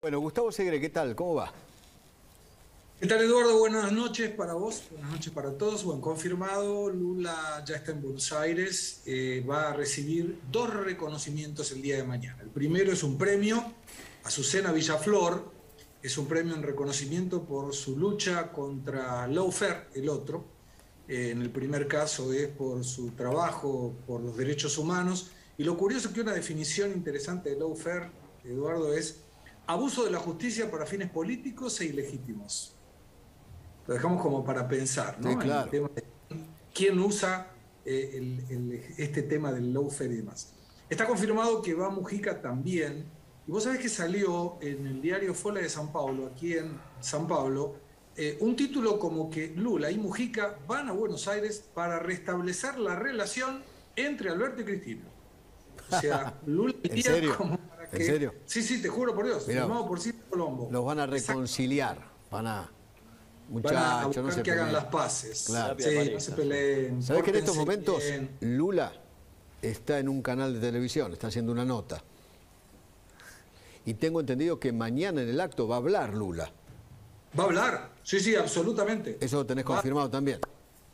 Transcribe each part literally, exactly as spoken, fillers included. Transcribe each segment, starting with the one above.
Bueno, Gustavo Segre, ¿qué tal? ¿Cómo va? ¿Qué tal, Eduardo? Buenas noches para vos, buenas noches para todos. Bueno, confirmado, Lula ya está en Buenos Aires, eh, va a recibir dos reconocimientos el día de mañana. El primero es un premio, Azucena Villaflor, es un premio en reconocimiento por su lucha contra Lawfare, el otro. Eh, en el primer caso es por su trabajo por los derechos humanos. Y lo curioso que una definición interesante de Lawfare, Eduardo, es abuso de la justicia para fines políticos e ilegítimos. Lo dejamos como para pensar, ¿no? Sí, claro. El tema de quién usa eh, el, el, este tema del lawfare y demás. Está confirmado que va Mujica también. Y vos sabés que salió en el diario Folha de San Pablo, aquí en San Pablo, eh, un título como que Lula y Mujica van a Buenos Aires para restablecer la relación entre Alberto y Cristina. O sea, Lula y Cristina como... Que, ¿en serio? Sí, sí, te juro por Dios, firmado por Ciro Colombo. Los van a reconciliar. Exacto. Van a... Muchachos, van a buscar no se que hagan las paces. Claro. Sí, sí, no se peleen. ¿Sabés que en estos momentos bien. Lula está en un canal de televisión, está haciendo una nota? Y tengo entendido que mañana en el acto va a hablar Lula. ¿Va a hablar? Sí, sí, absolutamente. Eso lo tenés va. confirmado también.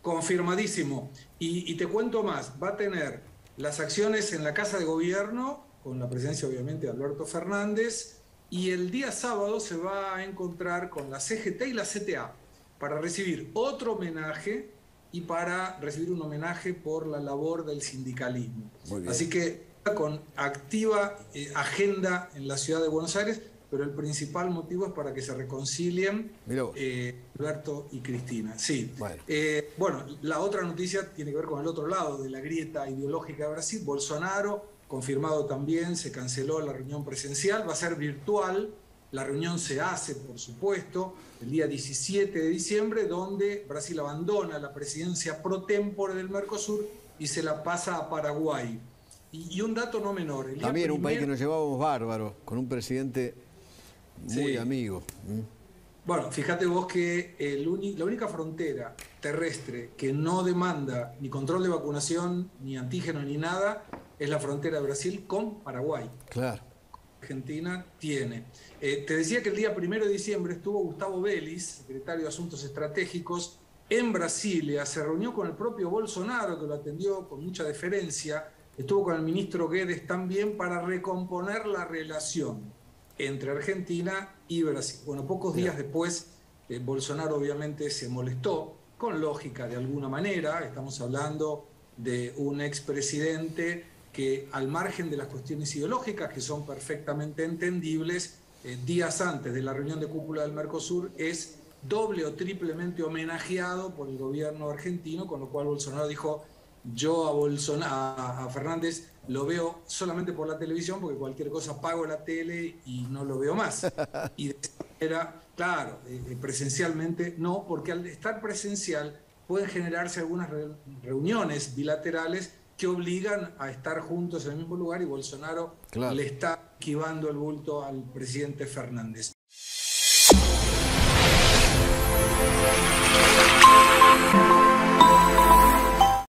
Confirmadísimo. Y, y te cuento más, va a tener las acciones en la Casa de Gobierno, con la presencia obviamente de Alberto Fernández, y el día sábado se va a encontrar con la C G T y la C T A para recibir otro homenaje y para recibir un homenaje por la labor del sindicalismo. Así que con activa eh, agenda en la ciudad de Buenos Aires, pero el principal motivo es para que se reconcilien eh, Alberto y Cristina. Sí. Bueno. Eh, bueno, la otra noticia tiene que ver con el otro lado de la grieta ideológica de Brasil. Bolsonaro, confirmado también, se canceló la reunión presencial, va a ser virtual. La reunión se hace, por supuesto, el día diecisiete de diciembre, donde Brasil abandona la presidencia pro tempore del Mercosur y se la pasa a Paraguay. Y, y un dato no menor. El también un primer... país que nos llevábamos bárbaro, con un presidente muy sí. amigo. ¿Mm? Bueno, fíjate vos que el uni... la única frontera terrestre que no demanda ni control de vacunación, ni antígeno, ni nada... es la frontera de Brasil con Paraguay. Claro. Argentina tiene. Eh, te decía que el día primero de diciembre estuvo Gustavo Vélez, secretario de Asuntos Estratégicos, en Brasilia. Se reunió con el propio Bolsonaro, que lo atendió con mucha deferencia. Estuvo con el ministro Guedes también para recomponer la relación entre Argentina y Brasil. Bueno, pocos días Bien. después, eh, Bolsonaro obviamente se molestó, con lógica de alguna manera. Estamos hablando de un expresidente que al margen de las cuestiones ideológicas, que son perfectamente entendibles, eh, días antes de la reunión de cúpula del Mercosur, es doble o triplemente homenajeado por el gobierno argentino, con lo cual Bolsonaro dijo, yo a, Bolsonaro, a Fernández lo veo solamente por la televisión, porque cualquier cosa pago la tele y no lo veo más. Y de esa manera, claro, eh, presencialmente no, porque al estar presencial pueden generarse algunas re- reuniones bilaterales que obligan a estar juntos en el mismo lugar y Bolsonaro claro. le está esquivando el bulto al presidente Fernández.